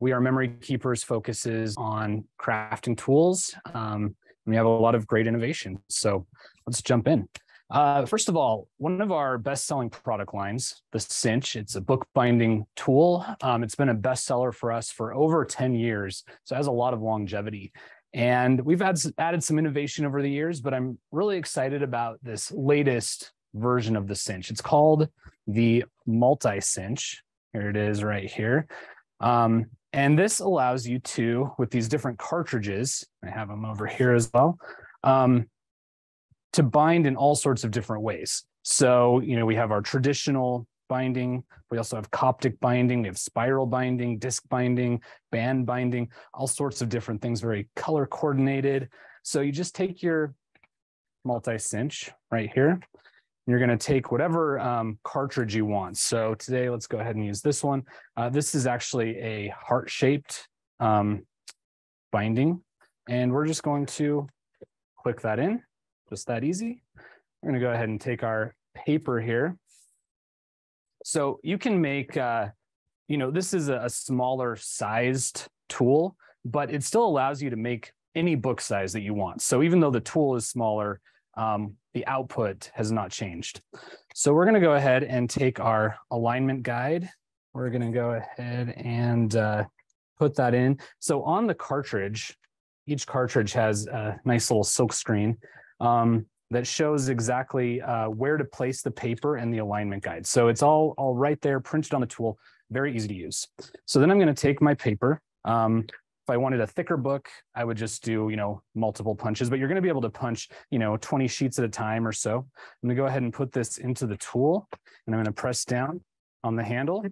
We Are Memory Keepers focuses on crafting tools. And we have a lot of great innovations. So let's jump in. First of all, one of our best-selling product lines, the Cinch, it's a bookbinding tool. It's been a bestseller for us for over 10 years, so it has a lot of longevity. And we've added some innovation over the years, but I'm really excited about this latest version of the Cinch. It's called the Multi-Cinch. Here it is right here. And this allows you to, with these different cartridges, I have them over here as well, to bind in all sorts of different ways. So, you know, we have our traditional binding. We also have Coptic binding. We have spiral binding, disc binding, band binding, all sorts of different things, very color coordinated. So you just take your Multi-Cinch right here. You're going to take whatever cartridge you want. So today, let's go ahead and use this one. This is actually a heart-shaped binding, and we're just going to click that in, just that easy. We're going to go ahead and take our paper here. So you can make, you know, this is a smaller sized tool, but it still allows you to make any book size that you want. So even though the tool is smaller, the output has not changed. So we're going to go ahead and take our alignment guide. We're going to go ahead and put that in. So on the cartridge, each cartridge has a nice little silk screen that shows exactly where to place the paper and the alignment guide. So it's all right there, printed on the tool, very easy to use. So then I'm going to take my paper. If I wanted a thicker book, I would just do, you know, multiple punches, but you're going to be able to punch, you know, 20 sheets at a time or so. I'm going to go ahead and put this into the tool, and I'm going to press down on the handle.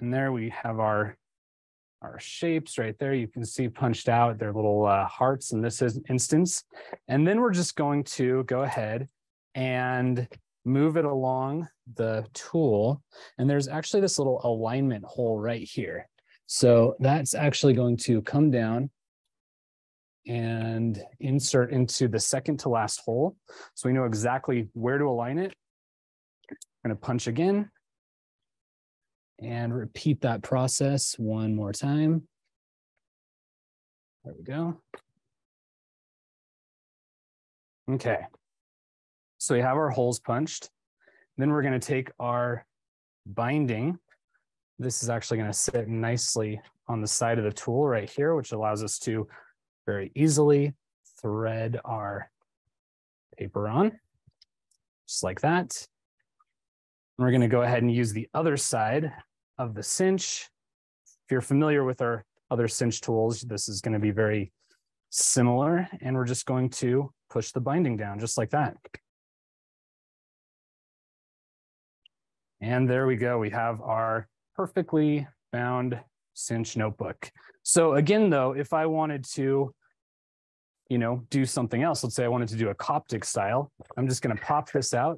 And there we have our shapes right there. You can see punched out their little hearts in this instance. And then we're just going to go ahead and move it along the tool. And there's actually this little alignment hole right here. So that's actually going to come down and insert into the second to last hole. So we know exactly where to align it. I'm going to punch again and repeat that process one more time. There we go. Okay. So we have our holes punched. Then we're going to take our binding. This is actually going to sit nicely on the side of the tool right here, which allows us to very easily thread our paper on, just like that. And we're going to go ahead and use the other side of the Cinch. If you're familiar with our other Cinch tools, this is going to be very similar. And we're just going to push the binding down, just like that. And there we go. We have our perfectly bound Cinch notebook. So again, though, if I wanted to, you know, do something else, let's say I wanted to do a Coptic style, I'm just going to pop this out.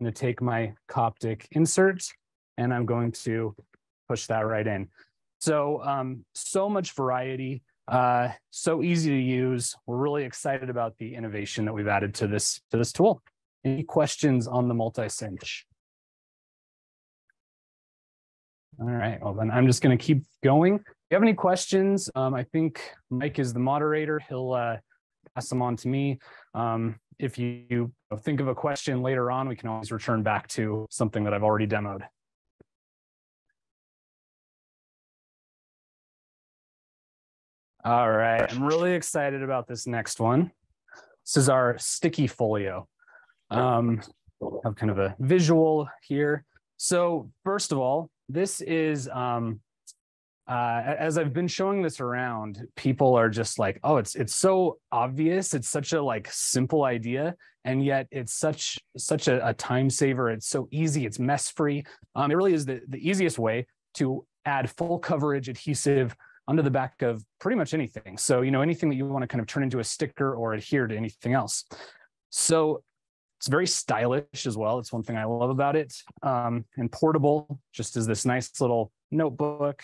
I'm going to take my Coptic insert, and I'm going to push that right in. So, so much variety, so easy to use. We're really excited about the innovation that we've added to this tool. Any questions on the Multi-Cinch? All right, well, then I'm just going to keep going. If you have any questions, I think Mike is the moderator. He'll pass them on to me. If you think of a question later on, we can always return back to something that I've already demoed. All right, I'm really excited about this next one. This is our sticky folio. Have kind of a visual here. So first of all, this is, as I've been showing this around, people are just like, oh, it's so obvious. It's such a like simple idea. And yet it's such a time saver. It's so easy. It's mess free. It really is the easiest way to add full coverage adhesive under the back of pretty much anything. So, you know, anything that you want to kind of turn into a sticker or adhere to anything else. So it's very stylish as well. It's one thing I love about it. And portable, just as this nice little notebook.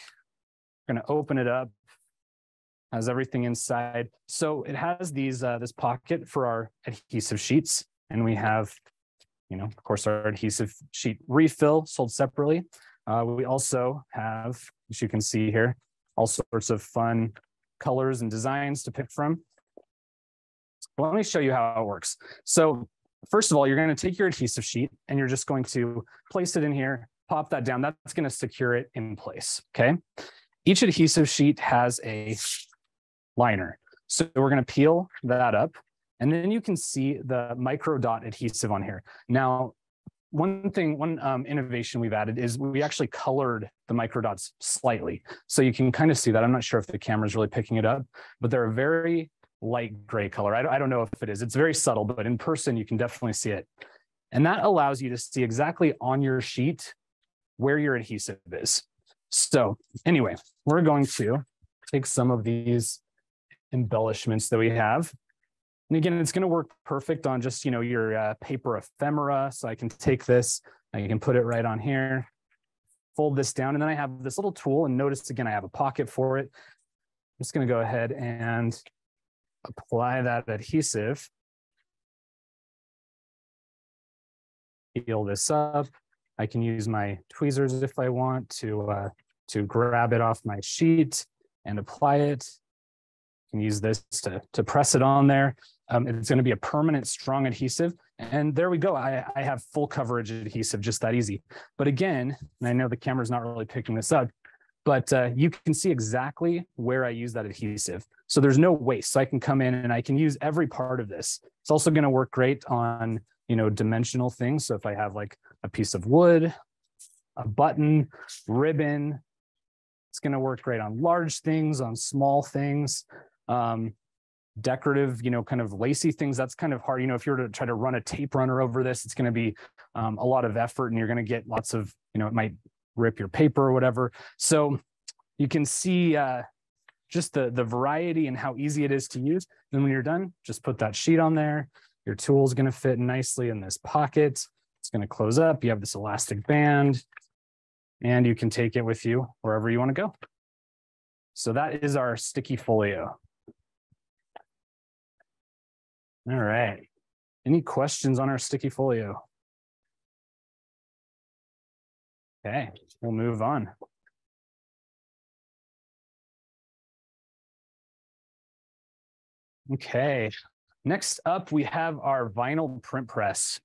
I'm going to open it up. Has everything inside. So it has these this pocket for our adhesive sheets. And we have, you know, of course, our adhesive sheet refill sold separately. We also have, as you can see here, all sorts of fun colors and designs to pick from. Let me show you how it works. So first of all, you're going to take your adhesive sheet and you're just going to place it in here, pop that down. That's going to secure it in place. Okay. Each adhesive sheet has a liner. So we're going to peel that up, and then you can see the micro dot adhesive on here. Now, one innovation we've added is we actually colored the micro dots slightly. So you can kind of see that. I'm not sure if the camera's really picking it up, but they're a very light gray color. I don't know if it is. It's very subtle, but in person, you can definitely see it. And that allows you to see exactly on your sheet where your adhesive is. So anyway, we're going to take some of these embellishments that we have. And again, it's going to work perfect on just, you know, your paper ephemera. So I can take this, I can put it right on here, fold this down. And then I have this little tool, and notice again, I have a pocket for it. I'm just going to go ahead and apply that adhesive. Peel this up. I can use my tweezers if I want to grab it off my sheet and apply it. You can use this to press it on there. It's going to be a permanent, strong adhesive. And there we go. I have full coverage adhesive, just that easy. But again, and I know the camera's not really picking this up, but you can see exactly where I use that adhesive. So there's no waste. So I can come in and I can use every part of this. It's also going to work great on, you know, dimensional things. So if I have like a piece of wood, a button, ribbon, it's going to work great on large things, on small things. Decorative, you know, kind of lacy things, that's kind of hard. You know, if you were to try to run a tape runner over this, it's going to be a lot of effort, and you're going to get lots of, you know, it might rip your paper or whatever. So you can see just the variety and how easy it is to use. Then when you're done, just put that sheet on there. Your tool is going to fit nicely in this pocket. It's going to close up. You have this elastic band, and you can take it with you wherever you want to go. So that is our sticky folio. All right. Any questions on our sticky folio? Okay, we'll move on. Okay, next up we have our vinyl print press.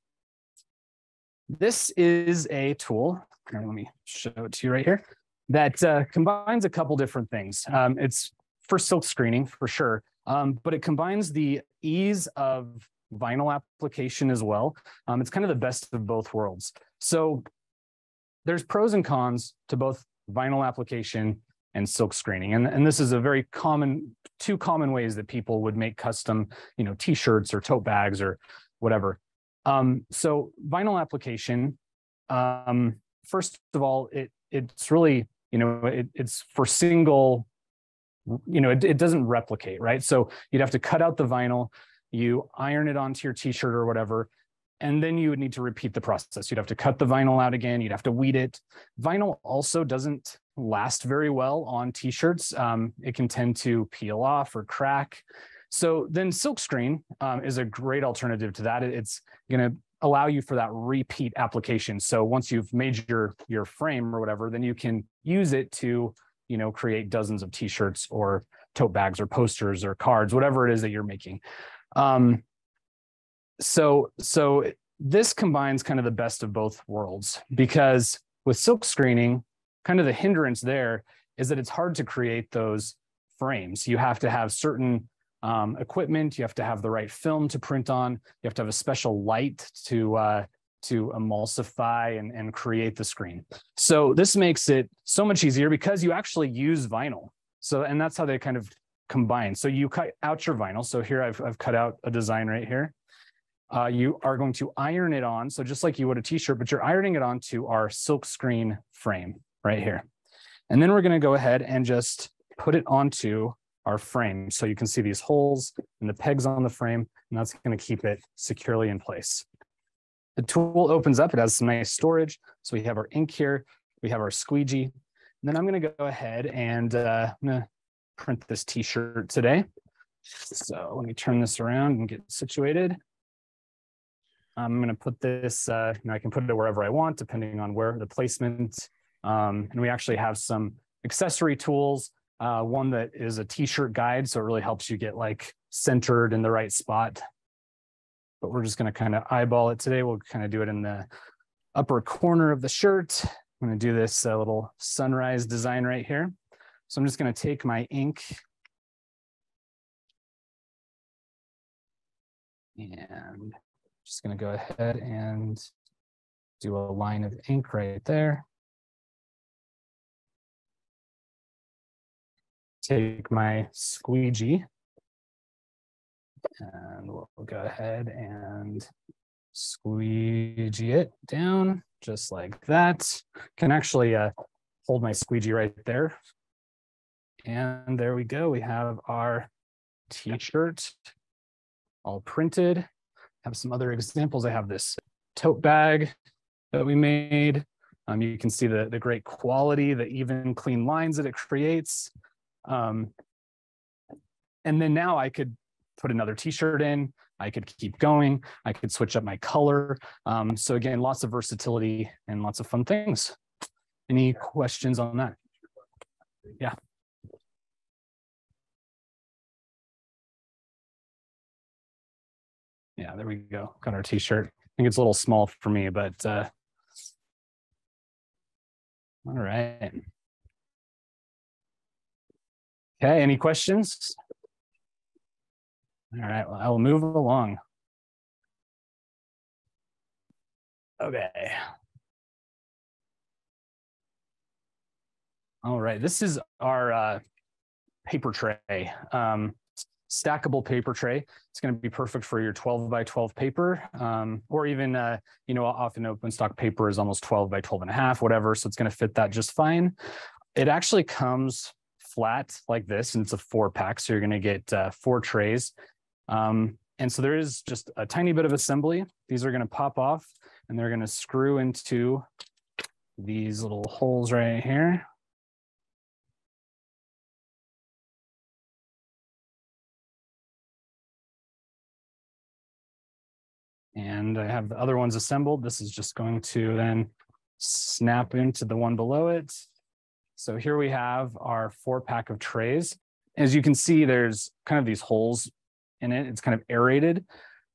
This is a tool, here, let me show it to you right here, that combines a couple different things. It's for silk screening for sure. But it combines the ease of vinyl application as well. It's kind of the best of both worlds. So there's pros and cons to both vinyl application and silk screening. And this is a very common, two common ways that people would make custom, you know, t-shirts or tote bags or whatever. So vinyl application, first of all, it's really, you know, it's for single, you know, it doesn't replicate, right? So you'd have to cut out the vinyl, you iron it onto your t-shirt or whatever, and then you would need to repeat the process. You'd have to cut the vinyl out again. You'd have to weed it. Vinyl also doesn't last very well on t-shirts. It can tend to peel off or crack. So then silkscreen is a great alternative to that. It's going to allow you for that repeat application. So once you've made your frame or whatever, then you can use it to, you know, create dozens of t-shirts or tote bags or posters or cards, whatever it is that you're making. So this combines kind of the best of both worlds, because with silk screening, kind of the hindrance there is that it's hard to create those frames. You have to have certain equipment, you have to have the right film to print on, you have to have a special light to emulsify and create the screen. So this makes it so much easier because you actually use vinyl. So, and that's how they kind of combine. So you cut out your vinyl. So here I've cut out a design right here. You are going to iron it on. So just like you would a t-shirt, but you're ironing it onto our silk screen frame right here. And then we're going to go ahead and just put it onto our frame. So you can see these holes and the pegs on the frame, and that's going to keep it securely in place. The tool opens up, it has some nice storage. So we have our ink here, we have our squeegee. And then I'm gonna go ahead and I'm gonna print this t-shirt today. So let me turn this around and get situated. I'm gonna put this, you know, I can put it wherever I want, depending on where the placement And we actually have some accessory tools, one that is a t-shirt guide, so it really helps you get like centered in the right spot. But we're just going to kind of eyeball it today. We'll kind of do it in the upper corner of the shirt. I'm going to do this little sunrise design right here. So I'm just going to take my ink. And just going to go ahead and do a line of ink right there. Take my squeegee. And we'll go ahead and squeegee it down just like that. Can actually hold my squeegee right there. And there we go. We have our t-shirt all printed. I have some other examples. I have this tote bag that we made. You can see the great quality, the even clean lines that it creates. And then now I could put another t-shirt in, I could keep going, I could switch up my color. So again, lots of versatility and lots of fun things. Any questions on that? Yeah. Yeah, there we go, got our t-shirt. I think it's a little small for me, but all right. Okay, any questions? All right, well, I will move along. Okay. All right, this is our paper tray, stackable paper tray. It's going to be perfect for your 12x12 paper, or even, you know, often open stock paper is almost 12x12.5, whatever. So it's going to fit that just fine. It actually comes flat like this, and it's a 4-pack. So you're going to get 4 trays. And so there is just a tiny bit of assembly. These are going to pop off and they're going to screw into these little holes right here. And I have the other ones assembled. This is just going to then snap into the one below it. So here we have our 4-pack of trays. As you can see, there's kind of these holes in it. It's kind of aerated.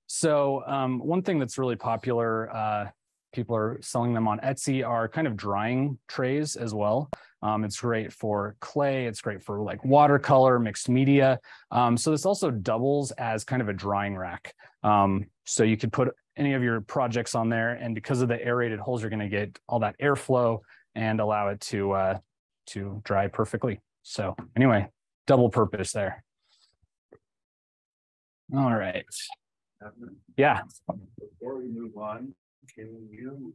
So one thing that's really popular, people are selling them on Etsy, are kind of drying trays as well. It's great for clay. It's great for like watercolor, mixed media. So this also doubles as kind of a drying rack. So you could put any of your projects on there, and because of the aerated holes, you're going to get all that airflow and allow it to dry perfectly. So anyway, double purpose there. All right. Yeah. Before we move on, can you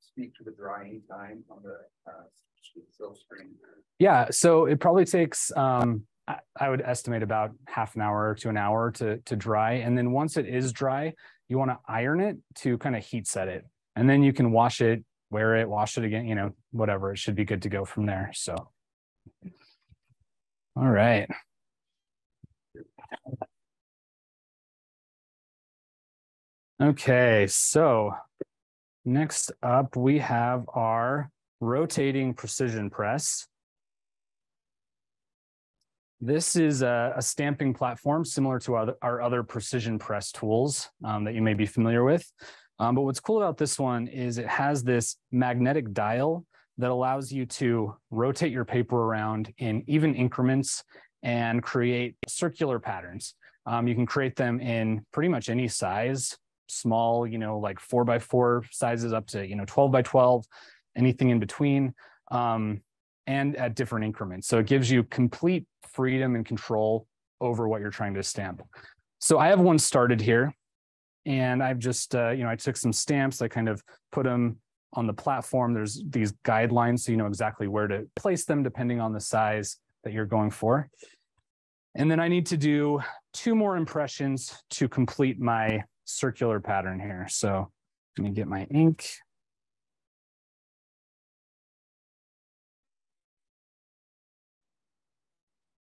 speak to the drying time on the silk screen? Yeah, so it probably takes, I would estimate about half an hour to an hour to dry. And then once it is dry, you want to iron it to kind of heat set it. And then you can wash it, wear it, wash it again, you know, whatever. It should be good to go from there. So, all right. Okay, so next up we have our rotating precision press. This is a stamping platform similar to our other precision press tools that you may be familiar with. But what's cool about this one is it has this magnetic dial that allows you to rotate your paper around in even increments and create circular patterns. You can create them in pretty much any size, small, you know, like 4x4 sizes up to, you know, 12x12, anything in between, and at different increments. So it gives you complete freedom and control over what you're trying to stamp. So I have one started here. And I've just, you know, I took some stamps, I kind of put them on the platform. There's these guidelines, so you know exactly where to place them depending on the size that you're going for. And then I need to do 2 more impressions to complete my circular pattern here. So let me get my ink.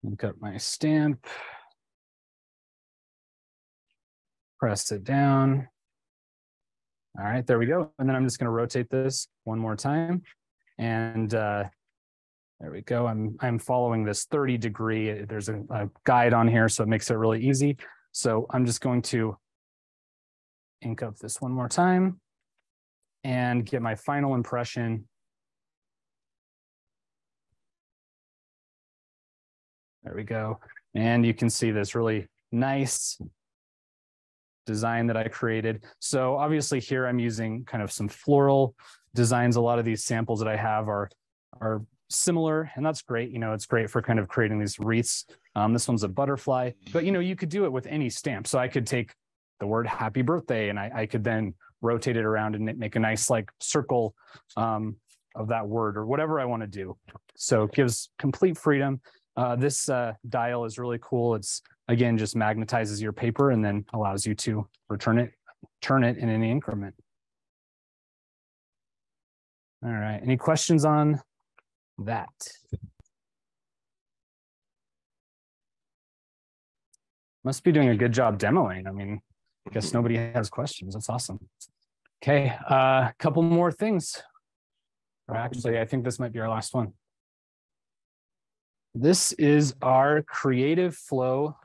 Look up my stamp. Press it down. All right, there we go. And then I'm just going to rotate this one more time. And there we go. I'm following this 30 degree. There's a guide on here, so it makes it really easy. So I'm just going to ink up this one more time and get my final impression. There we go. And you can see this really nice design that I created. So obviously here I'm using kind of some floral designs. A lot of these samples that I have are similar, and that's great. You know, it's great for kind of creating these wreaths. This one's a butterfly, but you know, you could do it with any stamp. So I could take the word happy birthday and I could then rotate it around and make a nice like circle of that word or whatever I want to do. So it gives complete freedom. This dial is really cool. It's again, just magnetizes your paper and then allows you to return it, turn it in any increment. All right, any questions on that? Must be doing a good job demoing. I mean, I guess nobody has questions. That's awesome. Okay, a couple more things. Or actually, I think this might be our last one. This is our Creative Flow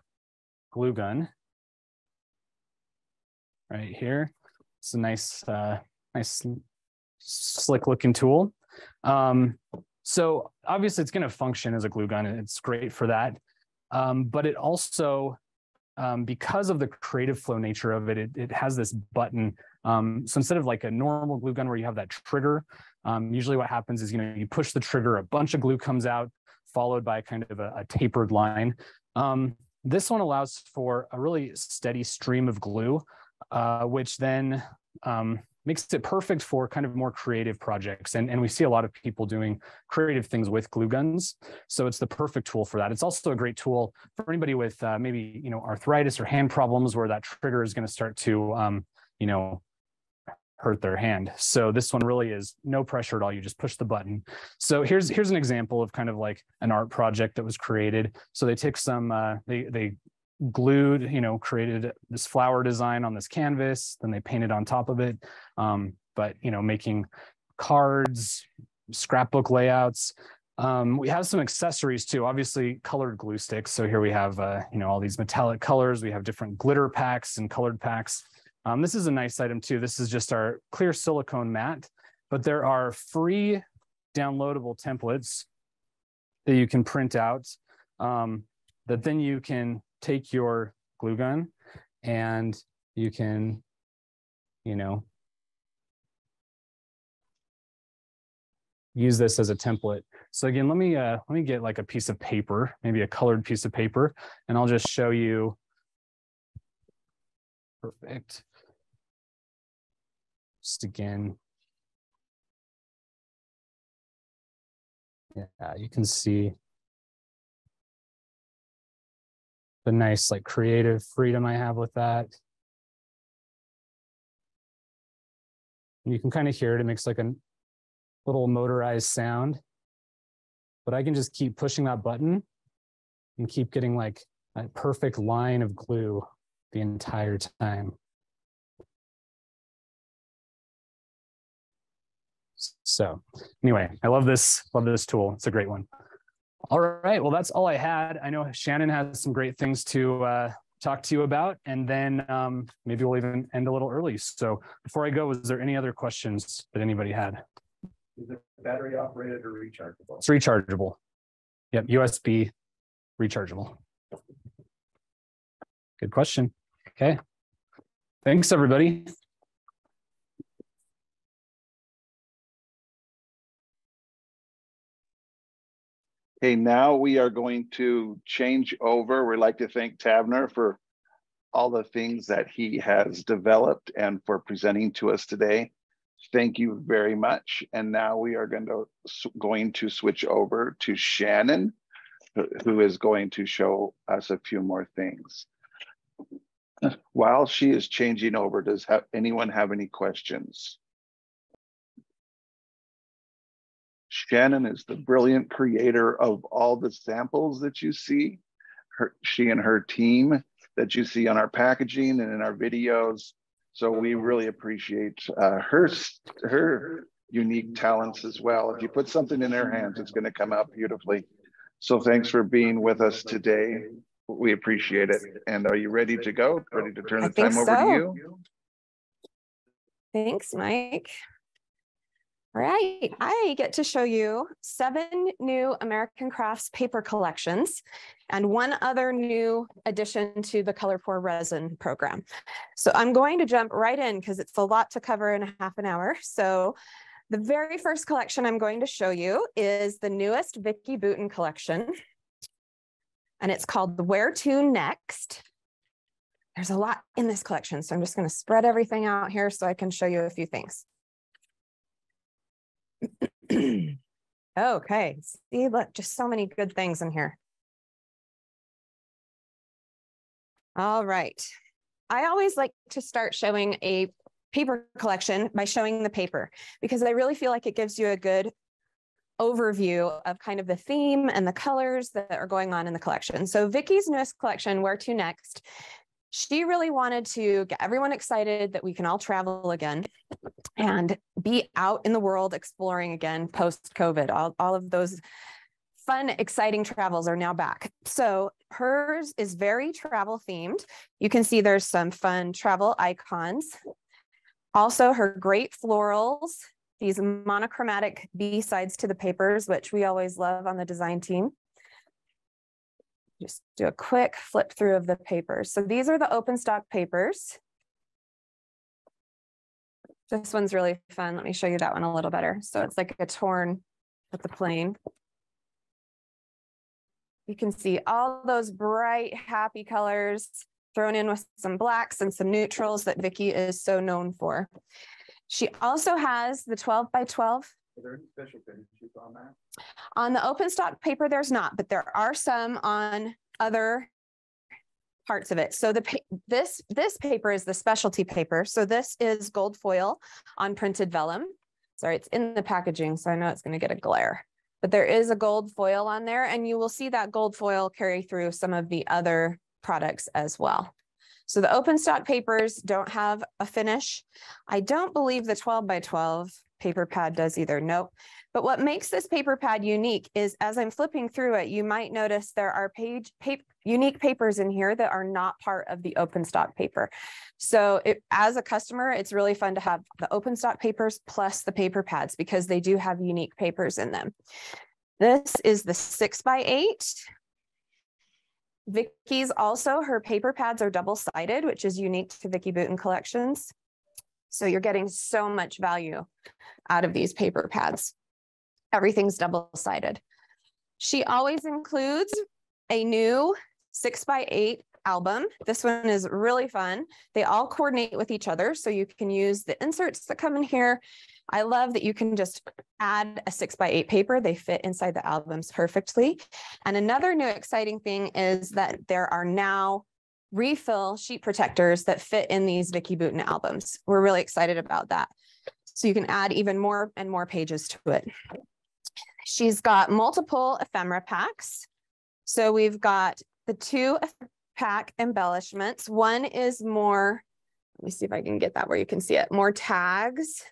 glue gun right here. It's a nice, nice slick looking tool. So obviously it's going to function as a glue gun, and it's great for that. But it also, because of the creative flow nature of it, it has this button. So instead of like a normal glue gun where you have that trigger, usually what happens is, you know, you push the trigger, a bunch of glue comes out, followed by kind of a tapered line. This one allows for a really steady stream of glue, which then makes it perfect for kind of more creative projects. And we see a lot of people doing creative things with glue guns. So it's the perfect tool for that. It's also a great tool for anybody with maybe, you know, arthritis or hand problems where that trigger is going to start to, you know, hurt their hand. So this one really is no pressure at all. You just push the button. So here's an example of kind of like an art project that was created. So they took some, they glued, you know, created this flower design on this canvas, then they painted on top of it. But, you know, making cards, scrapbook layouts. We have some accessories too, obviously colored glue sticks. So here we have, you know, all these metallic colors. We have different glitter packs and colored packs. This is a nice item too. This is just our clear silicone mat, but there are free downloadable templates that you can print out that then you can take your glue gun and you can, you know, use this as a template. So again, let me get like a piece of paper, maybe a colored piece of paper, and I'll just show you. Perfect. Just again. Yeah, you can see the nice like creative freedom I have with that. And you can kind of hear it. It makes like a little motorized sound, but I can just keep pushing that button and keep getting like that perfect line of glue the entire time. So anyway, I love this tool. It's a great one. All right, well, that's all I had. I know Shannon has some great things to talk to you about, and then maybe we'll even end a little early. So before I go, was there any other questions that anybody had? Is it battery operated or rechargeable? It's rechargeable. Yep, USB rechargeable. Good question. Okay. Thanks, everybody. Okay, now we are going to change over. We'd like to thank Tabner for all the things that he has developed and for presenting to us today. Thank you very much. And now we are going to switch over to Shannon, who is going to show us a few more things. While she is changing over, does anyone have any questions? Shannon is the brilliant creator of all the samples that you see. She and her team that you see on our packaging and in our videos. So we really appreciate her unique talents as well. If you put something in their hands, it's going to come out beautifully. So thanks for being with us today. We appreciate it. And are you ready to go? Ready to turn the time over to you? Thanks, Mike. All right, I get to show you 7 new American Crafts paper collections and 1 other new addition to the Color Pour Resin program. So I'm going to jump right in because it's a lot to cover in a half an hour. So the very first collection I'm going to show you is the newest Vicki Boutin collection, and it's called Where To Next. There's a lot in this collection, so I'm just going to spread everything out here so I can show you a few things. Okay, see, look, just so many good things in here. All right. I always like to start showing a paper collection by showing the paper, because I really feel like it gives you a good overview of kind of the theme and the colors that are going on in the collection. So Vicki's newest collection, Where To Next, she really wanted to get everyone excited that we can all travel again and be out in the world exploring again post-COVID. All of those fun, exciting travels are now back. So hers is very travel themed. You can see there's some fun travel icons. Also her great florals, these monochromatic B-sides to the papers, which we always love on the design team. Just do a quick flip through of the papers. So these are the open stock papers. This one's really fun. Let me show you that one a little better. So it's like a torn with the plane. You can see all those bright, happy colors thrown in with some blacks and some neutrals that Vicki is so known for. She also has the 12 by 12. Are there any special finishes on that? On the open stock paper, there's not, but there are some on other parts of it. So this paper is the specialty paper. So this is gold foil on printed vellum. Sorry, it's in the packaging, so I know it's going to get a glare. But there is a gold foil on there, and you will see that gold foil carry through some of the other products as well. So the open stock papers don't have a finish. I don't believe the 12 by 12 paper pad does either. Nope. But what makes this paper pad unique is, as I'm flipping through it, you might notice there are unique papers in here that are not part of the open stock paper. So as a customer, it's really fun to have the open stock papers plus the paper pads, because they do have unique papers in them. This is the 6 by 8. Vicki's also, her paper pads are double-sided, which is unique to Vicki Boutin collections. So you're getting so much value out of these paper pads. Everything's double-sided. She always includes a new 6 by 8 album. This one is really fun. They all coordinate with each other, so you can use the inserts that come in here. I love that you can just add a 6 by 8 paper. They fit inside the albums perfectly. And another new exciting thing is that there are now refill sheet protectors that fit in these Vicki Boutin albums. We're really excited about that. So you can add even more and more pages to it. She's got multiple ephemera packs. So we've got the 2 pack embellishments. One is more, let me see if I can get that where you can see it, more tags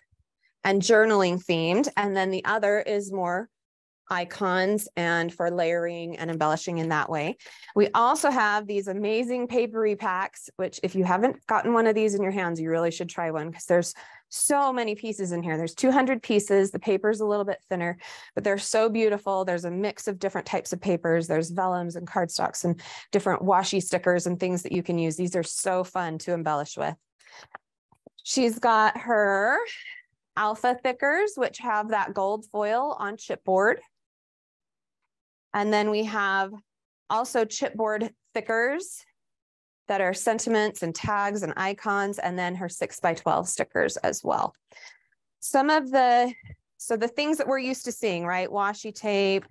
and journaling themed. And then the other is more icons and for layering and embellishing in that way. We also have these amazing papery packs, which if you haven't gotten one of these in your hands, you really should try one, because there's so many pieces in here. There's 200 pieces. The paper's a little bit thinner, but they're so beautiful. There's a mix of different types of papers. There's vellums and cardstocks and different washi stickers and things that you can use. These are so fun to embellish with. She's got her alpha thickers, which have that gold foil on chipboard. And then we have also chipboard thickers that are sentiments and tags and icons, and then her 6 by 12 stickers as well. So the things that we're used to seeing, right? Washi tape,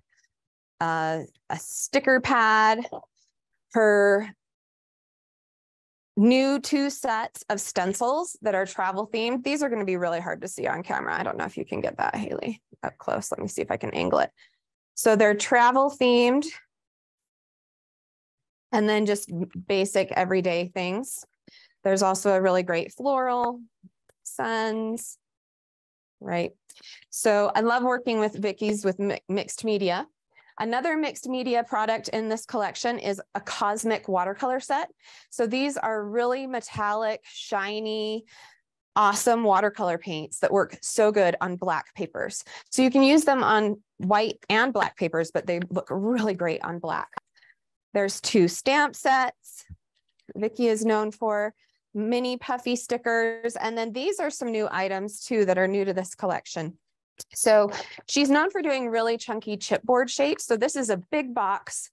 a sticker pad, her new 2 sets of stencils that are travel themed. These are going to be really hard to see on camera. I don't know if you can get that, Haley, up close. Let me see if I can angle it. So they're travel themed, and then just basic everyday things. There's also a really great floral, suns, right? So I love working with Vicki's with mixed media. Another mixed media product in this collection is a cosmic watercolor set. So these are really metallic, shiny, awesome watercolor paints that work so good on black papers. So you can use them on white and black papers, but they look really great on black. There's two stamp sets Vicki is known for, mini puffy stickers, and then these are some new items too that are new to this collection. So she's known for doing really chunky chipboard shapes. So this is a big box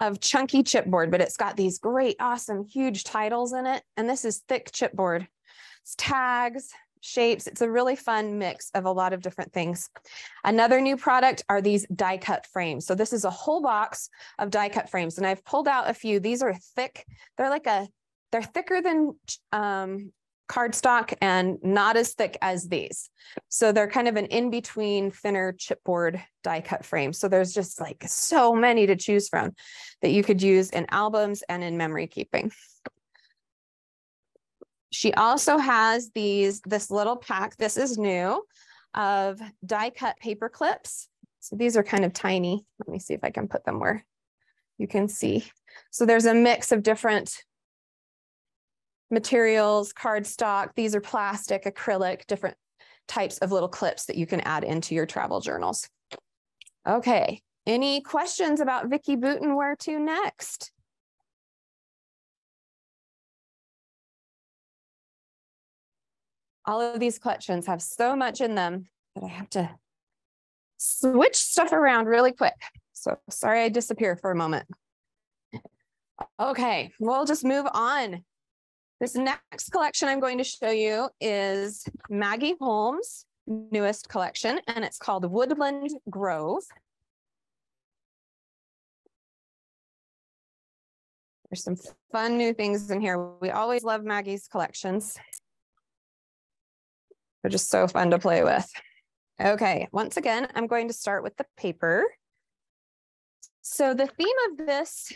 of chunky chipboard, but it's got these great, awesome, huge titles in it. And this is thick chipboard. It's tags, shapes. It's a really fun mix of a lot of different things. Another new product are these die cut frames. So this is a whole box of die cut frames, and I've pulled out a few. These are thick. They're like a, they're thicker than cardstock and not as thick as these. So they're kind of an in-between thinner chipboard die cut frame. So there's just like so many to choose from that you could use in albums and in memory keeping. She also has these, this little pack, this is new, of die cut paper clips. So these are kind of tiny. Let me see if I can put them where you can see. So there's a mix of different materials, cardstock. These are plastic, acrylic, different types of little clips that you can add into your travel journals. Okay, any questions about Vicki Boutin, Where To Next? All of these collections have so much in them that I have to switch stuff around really quick. So sorry I disappear for a moment. Okay, we'll just move on. This next collection I'm going to show you is Maggie Holmes' newest collection, and it's called Woodland Grove. There's some fun new things in here. We always love Maggie's collections. They're just so fun to play with. Okay, once again, I'm going to start with the paper. So the theme of this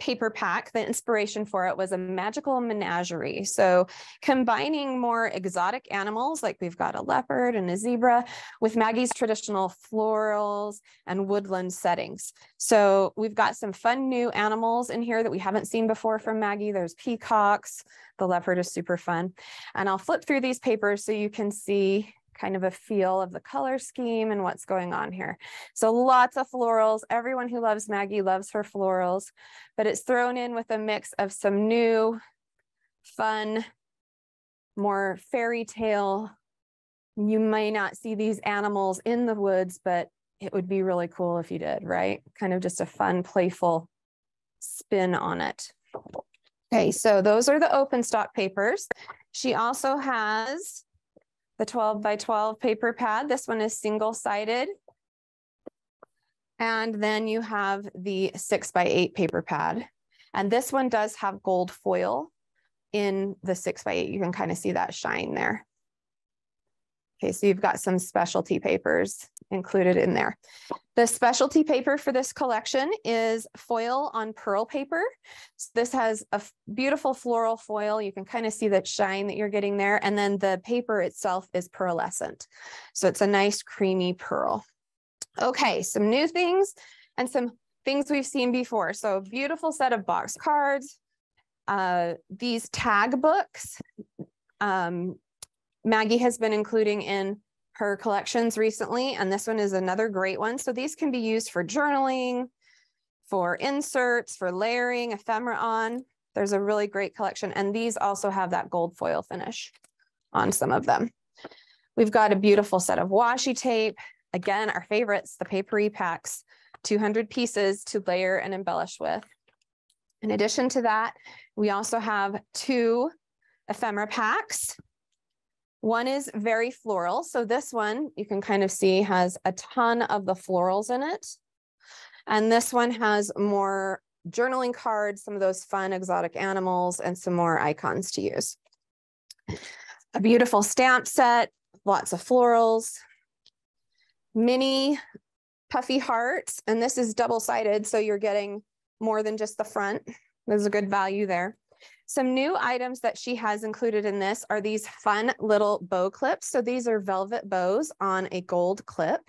paper pack, the inspiration for it was a magical menagerie. So combining more exotic animals, like we've got a leopard and a zebra, with Maggie's traditional florals and woodland settings. So we've got some fun new animals in here that we haven't seen before from Maggie. There's peacocks, the leopard is super fun. And I'll flip through these papers so you can see kind of a feel of the color scheme and what's going on here. So lots of florals. Everyone who loves Maggie loves her florals, but it's thrown in with a mix of some new, fun, more fairy tale. You may not see these animals in the woods, but it would be really cool if you did, right? Kind of just a fun, playful spin on it. Okay, so those are the open stock papers. She also has the 12 by 12 paper pad. This one is single-sided. And then you have the 6 by 8 paper pad. And this one does have gold foil in the 6 by 8. You can kind of see that shine there. Okay, so you've got some specialty papers included in there. The specialty paper for this collection is foil on pearl paper. So this has a beautiful floral foil. You can kind of see that shine that you're getting there. And then the paper itself is pearlescent. So it's a nice creamy pearl. Okay, some new things and some things we've seen before. So beautiful set of box cards, these tag books, Maggie has been including in her collections recently, and this one is another great one. So these can be used for journaling, for inserts, for layering, ephemera on. There's a really great collection, and these also have that gold foil finish on some of them. We've got a beautiful set of washi tape. Again, our favorites, the papery packs, 200 pieces to layer and embellish with. In addition to that, we also have two ephemera packs. One is very floral. So this one, you can kind of see, has a ton of the florals in it. And this one has more journaling cards, some of those fun exotic animals, and some more icons to use. A beautiful stamp set, lots of florals, mini puffy hearts, and this is double-sided, so you're getting more than just the front. There's a good value there. Some new items that she has included in this are these fun little bow clips. So these are velvet bows on a gold clip.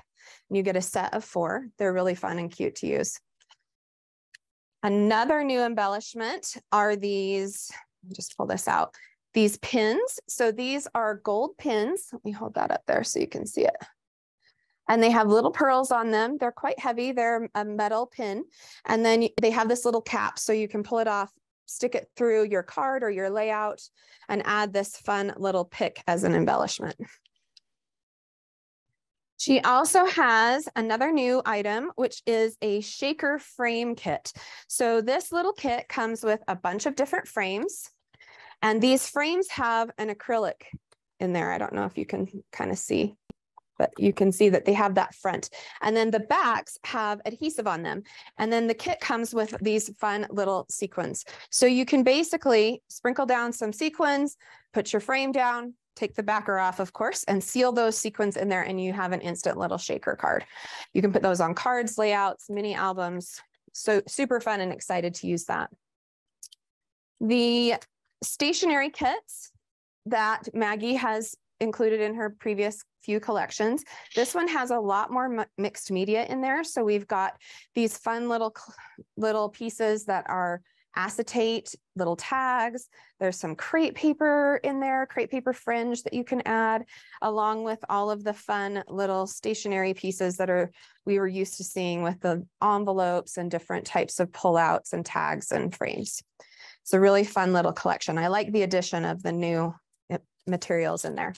You get a set of 4. They're really fun and cute to use. Another new embellishment are these, just pull this out, these pins. So these are gold pins. Let me hold that up there so you can see it. And they have little pearls on them. They're quite heavy. They're a metal pin. And then they have this little cap so you can pull it off, stick it through your card or your layout, and add this fun little pick as an embellishment. She also has another new item, which is a shaker frame kit. So this little kit comes with a bunch of different frames, and these frames have an acrylic in there. I don't know if you can kind of see, but you can see that they have that front, and then the backs have adhesive on them. And then the kit comes with these fun little sequins. So you can basically sprinkle down some sequins, put your frame down, take the backer off, of course, and seal those sequins in there, and you have an instant little shaker card. You can put those on cards, layouts, mini albums. So super fun, and excited to use that. The stationery kits that Maggie has included in her previous few collections, this one has a lot more mixed media in there. So we've got these fun little pieces that are acetate, little tags. There's some crate paper in there, crate paper fringe that you can add, along with all of the fun little stationery pieces that we were used to seeing with the envelopes and different types of pullouts and tags and frames. It's a really fun little collection. I like the addition of the new materials in there.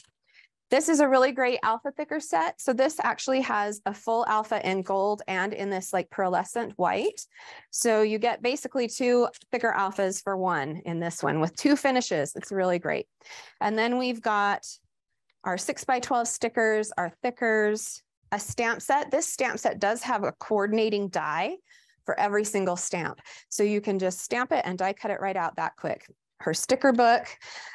This is a really great alpha thicker set. So this actually has a full alpha in gold and in this like pearlescent white. So you get basically 2 thicker alphas for 1 in this one with 2 finishes. It's really great. And then we've got our 6x12 stickers, our thickers, a stamp set. This stamp set does have a coordinating die for every single stamp. So you can just stamp it and die cut it right out that quick. Her sticker book,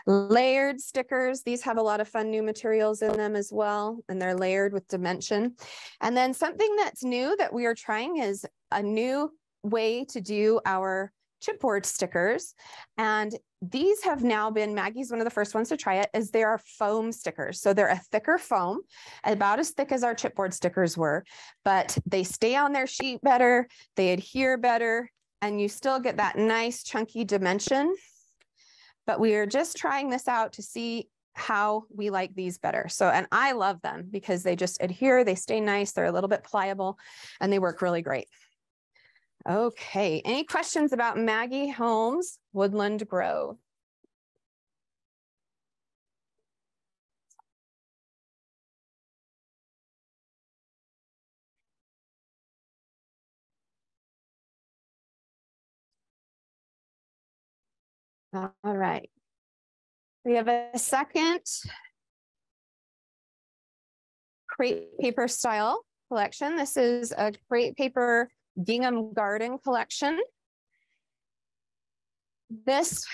layered stickers. These have a lot of fun new materials in them as well, and they're layered with dimension. And then something that's new that we are trying is a new way to do our chipboard stickers. And these have now been, Maggie's one of the first ones to try it, is they are foam stickers. So they're a thicker foam, about as thick as our chipboard stickers were, but they stay on their sheet better, they adhere better, and you still get that nice chunky dimension. But we are just trying this out to see how we like these better. So, and I love them because they just adhere, they stay nice, they're a little bit pliable, and they work really great. Okay, any questions about Maggie Holmes' Woodland Grove? All right, we have a second crate paper style collection. This is a crate paper Gingham Garden collection. This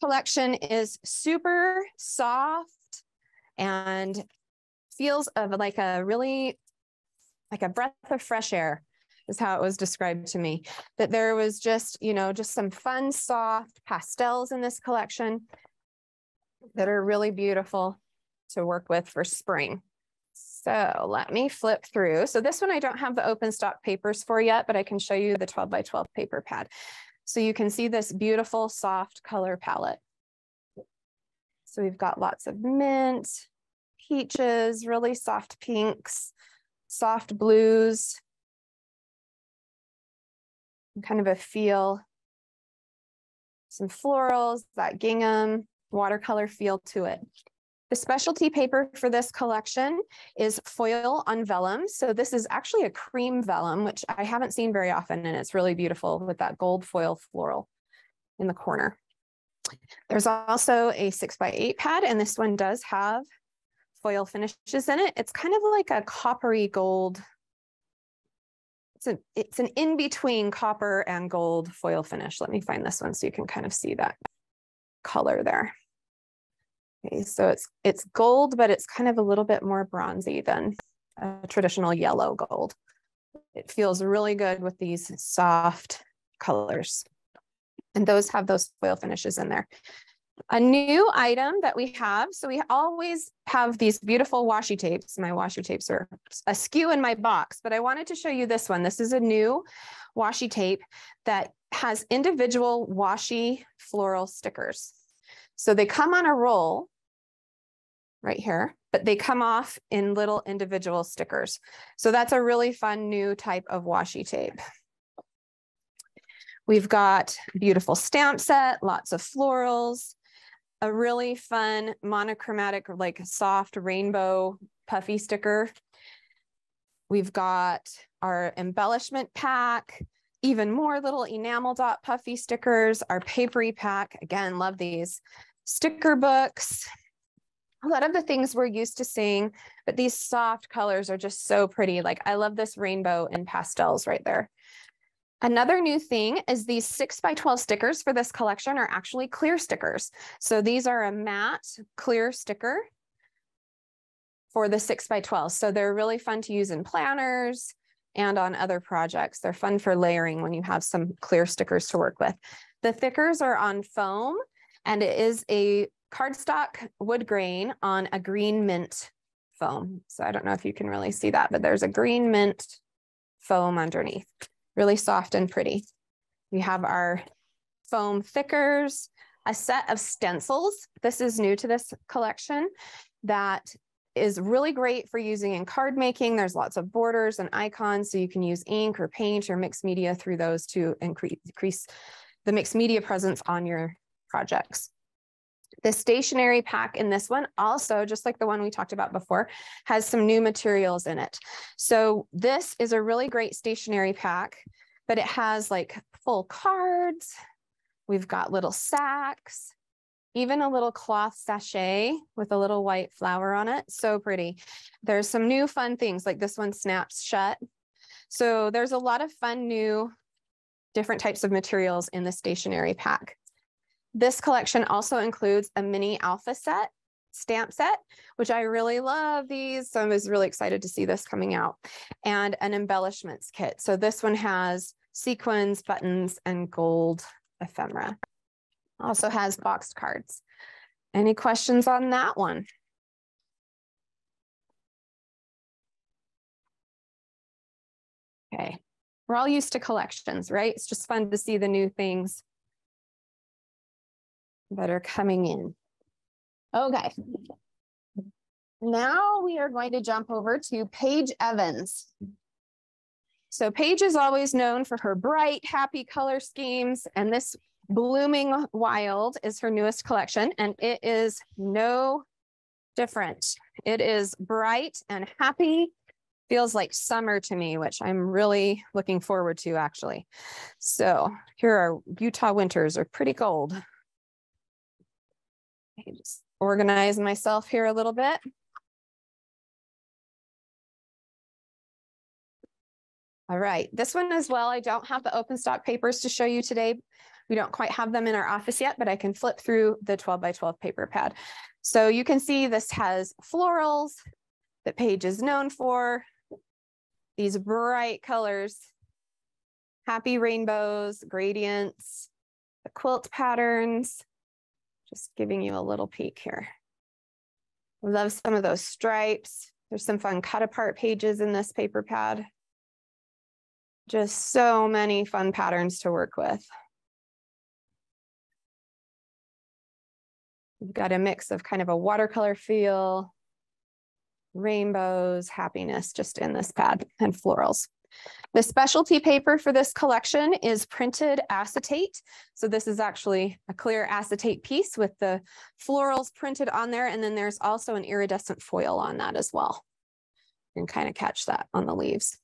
collection is super soft and feels of like a really, like a breath of fresh air, is how it was described to me. That there was just, you know, just some fun, soft pastels in this collection that are really beautiful to work with for spring. So let me flip through. So this one, I don't have the open stock papers for yet, but I can show you the 12x12 paper pad. So you can see this beautiful, soft color palette. So we've got lots of mint, peaches, really soft pinks, soft blues, kind of a feel, some florals, that gingham watercolor feel to it. The specialty paper for this collection is foil on vellum. So this is actually a cream vellum, which I haven't seen very often, and it's really beautiful with that gold foil floral in the corner. There's also a 6x8 pad, and this one does have foil finishes in it. It's kind of like a coppery gold. It's an in-between copper and gold foil finish. Let me find this one so you can kind of see that color there. Okay, so it's gold, but it's kind of a little bit more bronzy than a traditional yellow gold. It feels really good with these soft colors. And those have those foil finishes in there. A new item that we have, so we always have these beautiful washi tapes. My washi tapes are askew in my box, but I wanted to show you this one. This is a new washi tape that has individual washi floral stickers. So they come on a roll right here, but they come off in little individual stickers. So that's a really fun new type of washi tape. We've got a beautiful stamp set, lots of florals, a really fun monochromatic, like soft rainbow puffy sticker. We've got our embellishment pack, even more little enamel dot puffy stickers, our papery pack. Again, love these sticker books. A lot of the things we're used to seeing, but these soft colors are just so pretty. Like I love this rainbow and pastels right there. Another new thing is these 6x12 stickers for this collection are actually clear stickers. So these are a matte clear sticker for the 6x12. So they're really fun to use in planners and on other projects. They're fun for layering when you have some clear stickers to work with. The thickers are on foam, and it is a cardstock wood grain on a green mint foam. So I don't know if you can really see that, but there's a green mint foam underneath. Really soft and pretty. We have our foam thickers, a set of stencils. This is new to this collection that is really great for using in card making. There's lots of borders and icons, so you can use ink or paint or mixed media through those to increase the mixed media presence on your projects. The stationery pack in this one also, just like the one we talked about before, has some new materials in it. So this is a really great stationery pack, but it has like full cards. We've got little sacks, even a little cloth sachet with a little white flower on it. So pretty. There's some new fun things like this one snaps shut. So there's a lot of fun, new, different types of materials in the stationery pack. This collection also includes a mini alpha set, stamp set, which I really love these. So I was really excited to see this coming out, and an embellishments kit. So this one has sequins, buttons, and gold ephemera. Also has boxed cards. Any questions on that one? Okay, we're all used to collections, right? It's just fun to see the new things that are coming in. Okay, now we are going to jump over to Paige Evans. So Paige is always known for her bright, happy color schemes, and this Blooming Wild is her newest collection, and it is no different. It is bright and happy, feels like summer to me, which I'm really looking forward to actually. So here our Utah winters are pretty cold. I can just organize myself here a little bit. All right, this one as well. I don't have the open stock papers to show you today. We don't quite have them in our office yet, but I can flip through the 12x12 paper pad. So you can see this has florals that Paige is known for. These bright colors, happy rainbows, gradients, the quilt patterns. Just giving you a little peek here. Love some of those stripes. There's some fun cut apart pages in this paper pad. Just so many fun patterns to work with. We've got a mix of kind of a watercolor feel, rainbows, happiness just in this pad, and florals. The specialty paper for this collection is printed acetate. So this is actually a clear acetate piece with the florals printed on there. And then there's also an iridescent foil on that as well. You can kind of catch that on the leaves.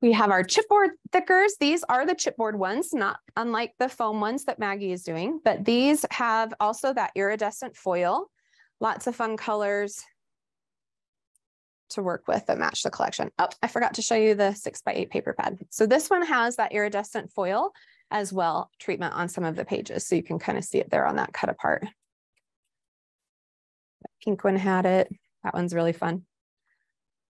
We have our chipboard thickers. These are the chipboard ones, not unlike the foam ones that Maggie is doing, but these have also that iridescent foil, lots of fun colors to work with that match the collection. Oh, I forgot to show you the 6x8 paper pad. So this one has that iridescent foil as well treatment on some of the pages. So you can kind of see it there on that cut apart. That pink one had it. That one's really fun.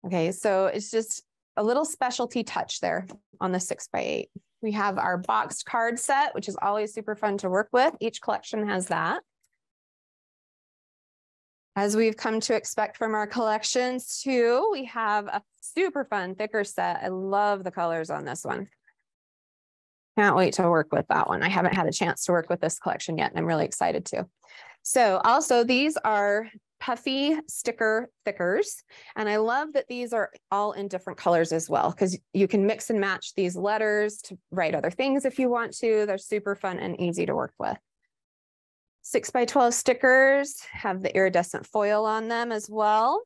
Okay, so it's just a little specialty touch there on the 6x8. We have our boxed card set, which is always super fun to work with. Each collection has that. As we've come to expect from our collections too, we have a super fun thicker set. I love the colors on this one. Can't wait to work with that one. I haven't had a chance to work with this collection yet, and I'm really excited to. So also these are puffy sticker thickers. And I love that these are all in different colors as well, because you can mix and match these letters to write other things if you want to. They're super fun and easy to work with. 6x12 stickers have the iridescent foil on them as well.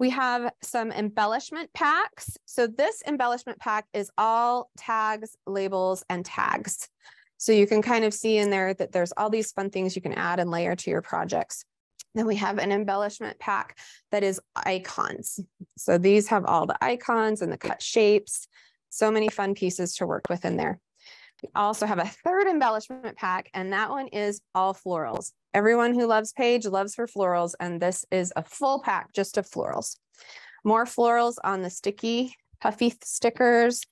We have some embellishment packs. So this embellishment pack is all tags, labels, and tags. So you can kind of see in there that there's all these fun things you can add and layer to your projects. Then we have an embellishment pack that is icons. So these have all the icons and the cut shapes. So many fun pieces to work with in there. We also have a third embellishment pack, and that one is all florals. Everyone who loves Paige loves her florals, and this is a full pack just of florals. More florals on the sticky, puffy stickers.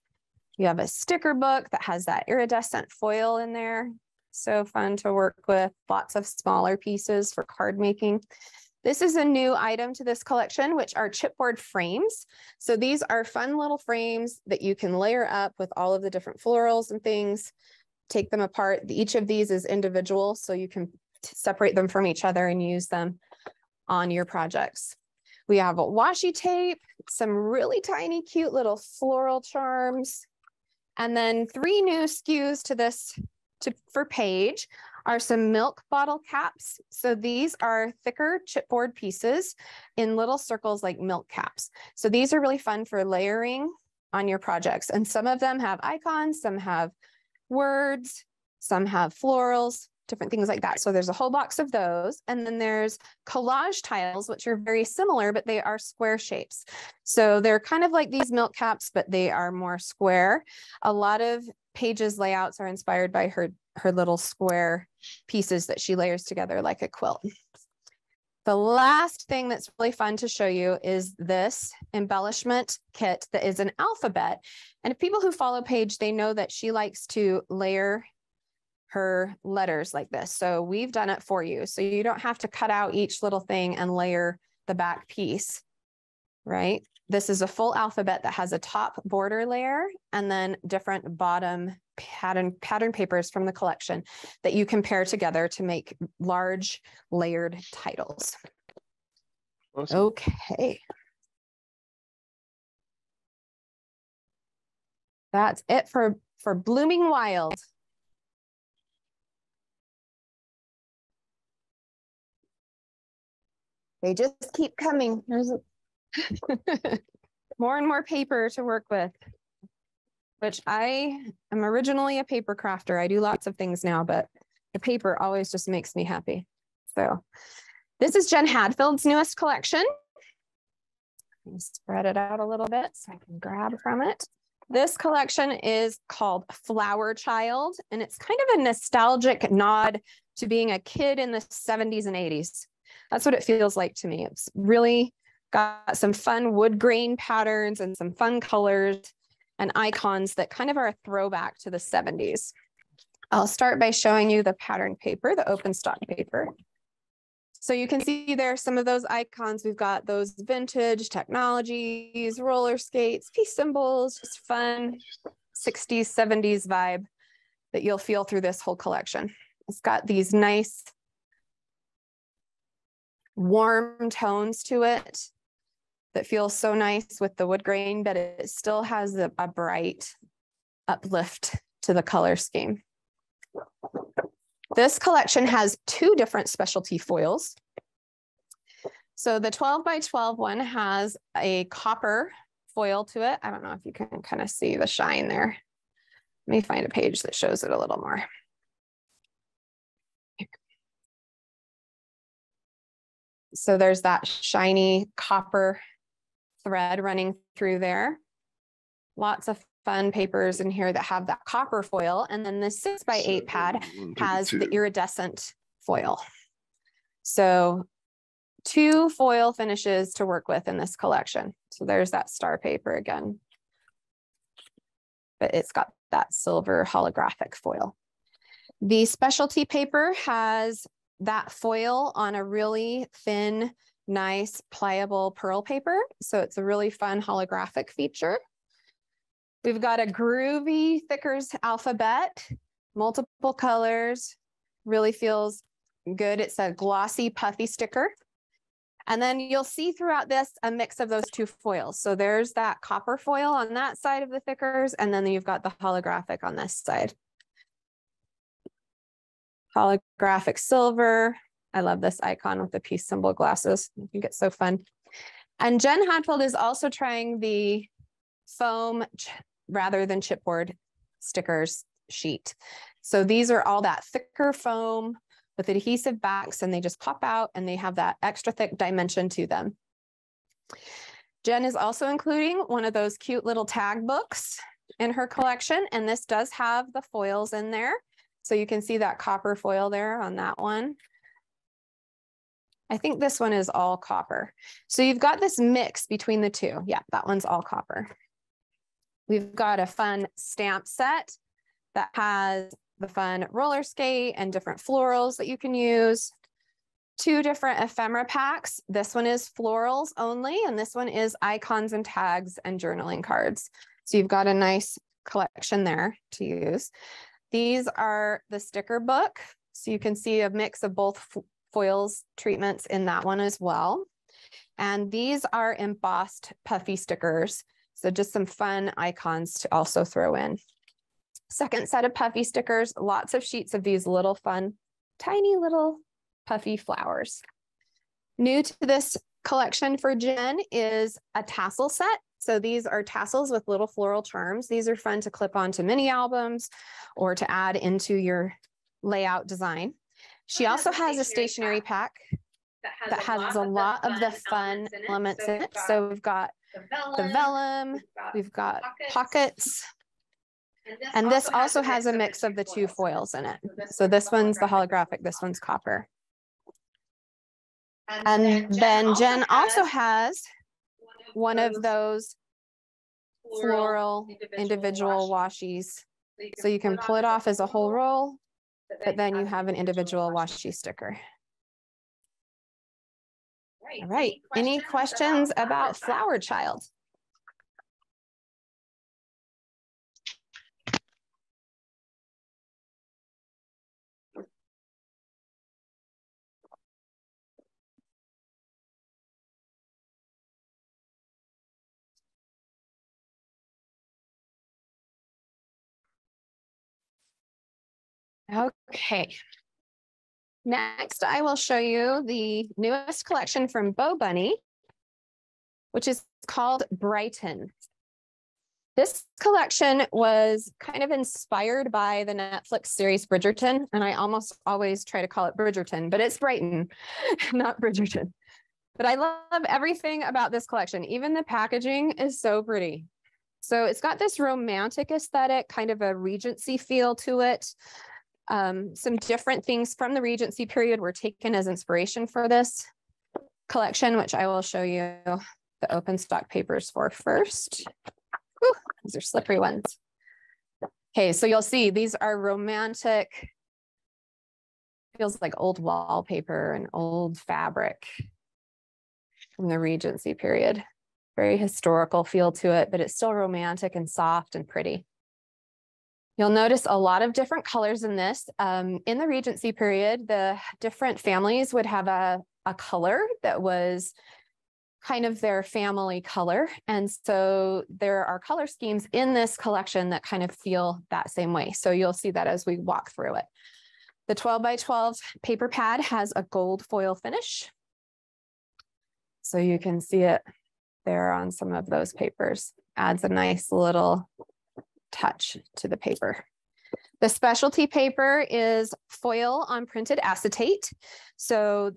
You have a sticker book that has that iridescent foil in there. So fun to work with. Lots of smaller pieces for card making. This is a new item to this collection, which are chipboard frames. So these are fun little frames that you can layer up with all of the different florals and things. Take them apart. Each of these is individual, so you can separate them from each other and use them on your projects. We have a washi tape, some really tiny, cute little floral charms, and then 3 new SKUs to this for Paige are some milk bottle caps. So these are thicker chipboard pieces in little circles like milk caps. So these are really fun for layering on your projects. And some of them have icons, some have words, some have florals, different things like that. So there's a whole box of those. And then there's collage tiles, which are very similar, but they are square shapes. So they're kind of like these milk caps, but they are more square. A lot of Paige's layouts are inspired by her little square pieces that she layers together like a quilt. The last thing that's really fun to show you is this embellishment kit that is an alphabet. And if people who follow Paige, they know that she likes to layer her letters like this. So we've done it for you. So you don't have to cut out each little thing and layer the back piece, right? This is a full alphabet that has a top border layer and then different bottom pattern papers from the collection that you can pair together to make large layered titles. Awesome. Okay. That's it for Blooming Wild. They just keep coming. There's more and more paper to work with, which I am originally a paper crafter. I do lots of things now, but the paper always just makes me happy. So this is Jen Hadfield's newest collection. Let me spread it out a little bit so I can grab from it. This collection is called Flower Child, and it's kind of a nostalgic nod to being a kid in the 70s and 80s. That's what it feels like to me. It's really got some fun wood grain patterns and some fun colors and icons that kind of are a throwback to the 70s. I'll start by showing you the pattern paper, the open stock paper. So you can see there some of those icons. We've got those vintage technologies, roller skates, peace symbols, just fun 60s, 70s vibe that you'll feel through this whole collection. It's got these nice warm tones to it that feels so nice with the wood grain, but it still has a bright uplift to the color scheme. This collection has 2 different specialty foils. So the 12x12 one has a copper foil to it. I don't know if you can kind of see the shine there. Let me find a page that shows it a little more. So there's that shiny copper thread running through there. Lots of fun papers in here that have that copper foil. And then the 6x8 pad has the iridescent foil. So 2 foil finishes to work with in this collection. So there's that star paper again. but it's got that silver holographic foil. The specialty paper has that foil on a really thin, nice, pliable pearl paper. So it's a really fun holographic feature. We've got a groovy Thicker's alphabet, multiple colors, really feels good. It's a glossy, puffy sticker. And then you'll see throughout this a mix of those two foils. So there's that copper foil on that side of the Thicker's, and then you've got the holographic on this side. Holographic silver. I love this icon with the peace symbol glasses. I think it's so fun. And Jen Hadfield is also trying the foam rather than chipboard stickers sheet. So these are all that thicker foam with adhesive backs, and they just pop out and they have that extra thick dimension to them. Jen is also including one of those cute little tag books in her collection, and this does have the foils in there. So you can see that copper foil there on that one. I think this one is all copper. So you've got this mix between the two. Yeah, that one's all copper. We've got a fun stamp set that has the fun roller skate and different florals that you can use. Two different ephemera packs. This one is florals only, and this one is icons and tags and journaling cards. So you've got a nice collection there to use. These are the sticker book. So you can see a mix of both foils treatments in that one as well. And these are embossed puffy stickers. So just some fun icons to also throw in. Second set of puffy stickers, lots of sheets of these little fun, tiny little puffy flowers. New to this collection for Jen is a tassel set. So these are tassels with little floral charms. These are fun to clip onto mini albums or to add into your layout design. She also has a stationery pack that has a lot of the fun elements in it. So we've got the vellum, we've got pockets, and this also has a mix of the two foils in it. So this one's the holographic, this one's copper. And then Jen also has one of those floral individual washies. So you can pull it off as a whole roll, but then you have an individual washi sticker. Right. All right. Any questions about Flower Child? Okay, next I will show you the newest collection from Bow Bunny, which is called Brighton. This collection was kind of inspired by the Netflix series Bridgerton, and I almost always try to call it Bridgerton, but it's Brighton, not Bridgerton. But I love everything about this collection. Even the packaging is so pretty. So it's got this romantic aesthetic, kind of a Regency feel to it. Some different things from the Regency period were taken as inspiration for this collection, which I will show you the open stock papers for first. Ooh, these are slippery ones. Okay, so you'll see these are romantic, feels like old wallpaper and old fabric from the Regency period. Very historical feel to it, but it's still romantic and soft and pretty. You'll notice a lot of different colors in this. In the Regency period, the different families would have a color that was kind of their family color. And so there are color schemes in this collection that kind of feel that same way. So you'll see that as we walk through it. The 12x12 paper pad has a gold foil finish. So you can see it there on some of those papers. Adds a nice little touch to the paper. The specialty paper is foil on printed acetate. So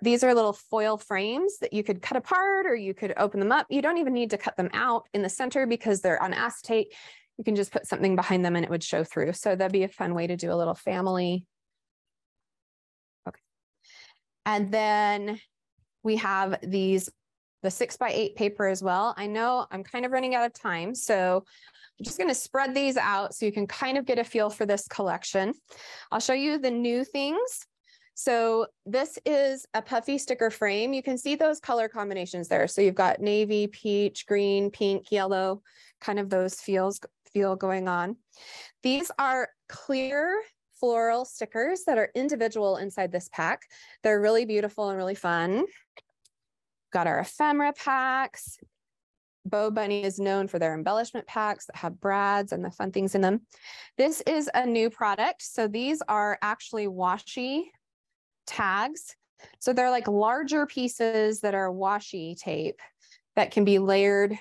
these are little foil frames that you could cut apart or you could open them up. You don't even need to cut them out in the center because they're on acetate. You can just put something behind them and it would show through. So that'd be a fun way to do a little family. Okay. And then we have these the 6x8 paper as well. I know I'm kind of running out of time, so I'm just going to spread these out so you can kind of get a feel for this collection. I'll show you the new things. So this is a puffy sticker frame. You can see those color combinations there. So you've got navy, peach, green, pink, yellow, kind of those feel going on. These are clear floral stickers that are individual inside this pack. They're really beautiful and really fun. Got our ephemera packs. Bow Bunny is known for their embellishment packs that have brads and the fun things in them. This is a new product. So these are actually washi tags. So they're like larger pieces that are washi tape that can be layered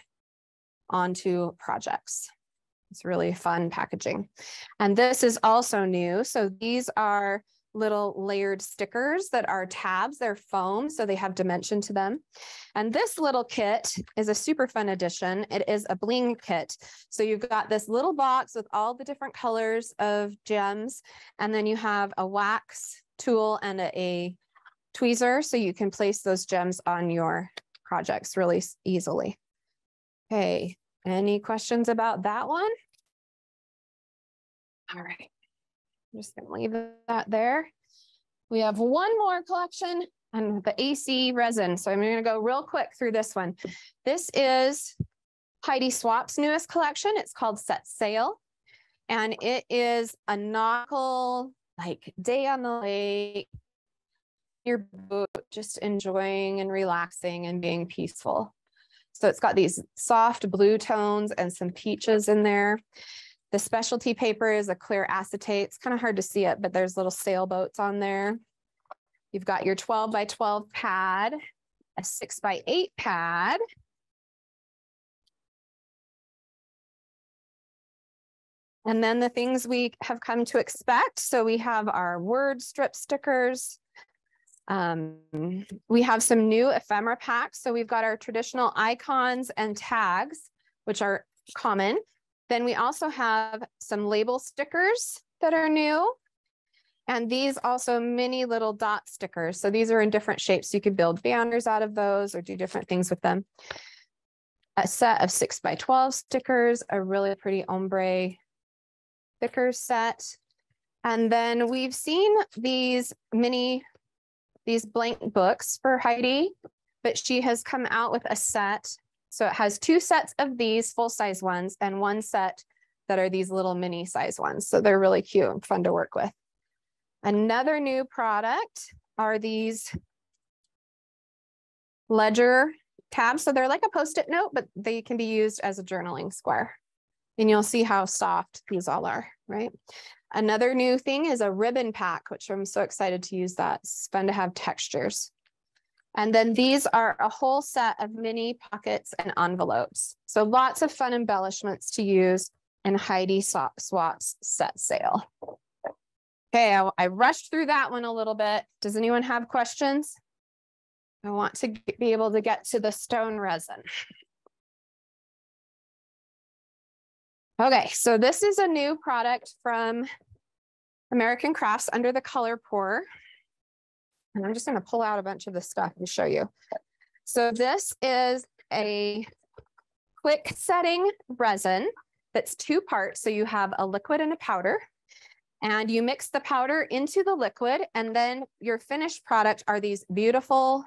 onto projects. It's really fun packaging. And this is also new. So these are little layered stickers that are tabs. They're foam, so they have dimension to them. And this little kit is a super fun addition. It is a bling kit. So you've got this little box with all the different colors of gems. And then you have a wax tool and a tweezer, so you can place those gems on your projects really easily. Okay, any questions about that one? All right, I'm just gonna leave that there. We have one more collection and the AC resin. So I'm gonna go real quick through this one. This is Heidi Swap's newest collection. It's called Set Sail, and it is a nautical, like day on the lake, your boat, just enjoying and relaxing and being peaceful. So it's got these soft blue tones and some peaches in there. The specialty paper is a clear acetate. It's kind of hard to see it, but there's little sailboats on there. You've got your 12x12 pad, a 6x8 pad, and then the things we have come to expect. So we have our word strip stickers. We have some new ephemera packs. So we've got our traditional icons and tags, which are common. Then we also have some label stickers that are new. And these also mini little dot stickers. So these are in different shapes. You could build banners out of those or do different things with them. A set of 6x12 stickers, a really pretty ombre sticker set. And then we've seen these these blank books for Heidi, but she has come out with a set. So it has two sets of these full-size ones and one set that are these little mini size ones. So they're really cute and fun to work with. Another new product are these ledger tabs. So they're like a Post-it note, but they can be used as a journaling square. And you'll see how soft these all are, right? Another new thing is a ribbon pack, which I'm so excited to use that. It's fun to have textures. And then these are a whole set of mini pockets and envelopes. So lots of fun embellishments to use in Heidi Swap's Set Sail. Okay, I rushed through that one a little bit. Does anyone have questions? I want to be able to get to the stone resin. Okay, so this is a new product from American Crafts under the Color Pour. And I'm just going to pull out a bunch of the stuff and show you. So this is a quick setting resin that's two parts. So you have a liquid and a powder, and you mix the powder into the liquid, and then your finished product are these beautiful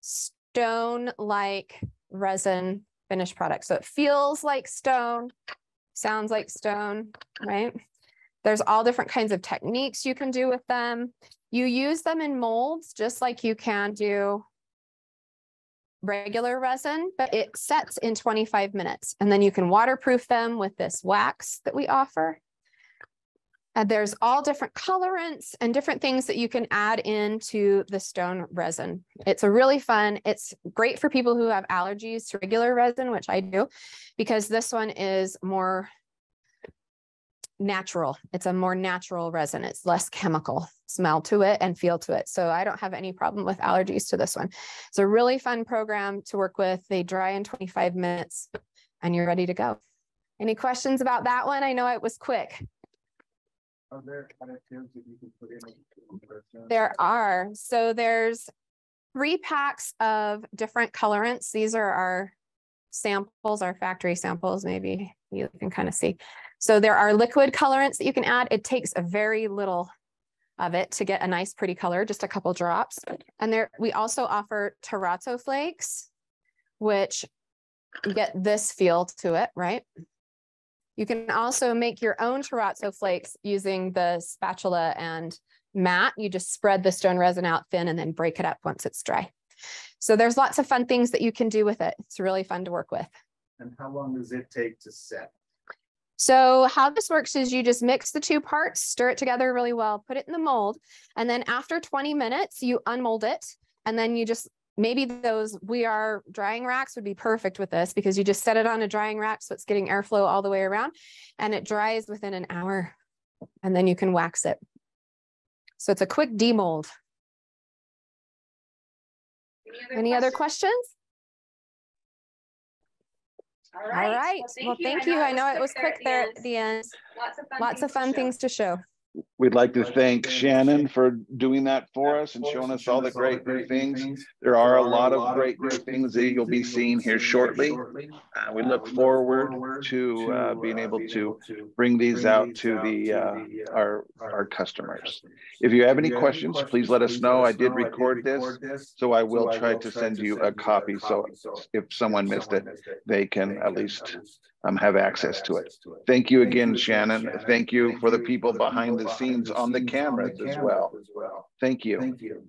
stone-like resin finished products. So it feels like stone. Sounds like stone, right? There's all different kinds of techniques you can do with them. You use them in molds just like you can do regular resin, but it sets in 25 minutes. And then you can waterproof them with this wax that we offer. And there's all different colorants and different things that you can add into the stone resin. It's a really fun, it's great for people who have allergies to regular resin, which I do, because this one is more natural. It's a more natural resin. It's less chemical smell to it and feel to it. So I don't have any problem with allergies to this one. It's a really fun program to work with. They dry in 25 minutes and you're ready to go. Any questions about that one? I know it was quick. Are there additives that you can put in? There are. So there's 3 packs of different colorants. These are our samples, our factory samples, maybe you can kind of see. So there are liquid colorants that you can add. It takes a very little of it to get a nice pretty color, just a couple drops. And there we also offer terrazzo flakes, which get this feel to it, right? You can also make your own terrazzo flakes using the spatula and mat. You just spread the stone resin out thin and then break it up once it's dry. So there's lots of fun things that you can do with it. It's really fun to work with. And how long does it take to set? So how this works is you just mix the 2 parts, stir it together really well, put it in the mold. And then after 20 minutes, you unmold it. And then you just, maybe those We Are drying racks would be perfect with this because you just set it on a drying rack. So it's getting airflow all the way around and it dries within an hour and then you can wax it. So it's a quick demold. Any other questions? All right. All right. Well, thank you. I know it was quick there at the end. Lots of fun things to show. We'd like to thank Shannon for doing that for us and showing us all the great new things. There are a lot of great new things that you'll be seeing here shortly. We look forward to being able to bring these out to our customers. If you have any questions, please let us know. I did record this, so I will try to send you a copy. So if someone missed it, they can at least have access to it. Thank you again, Shannon. Thank you for the people behind the scenes on the cameras as well. Thank you.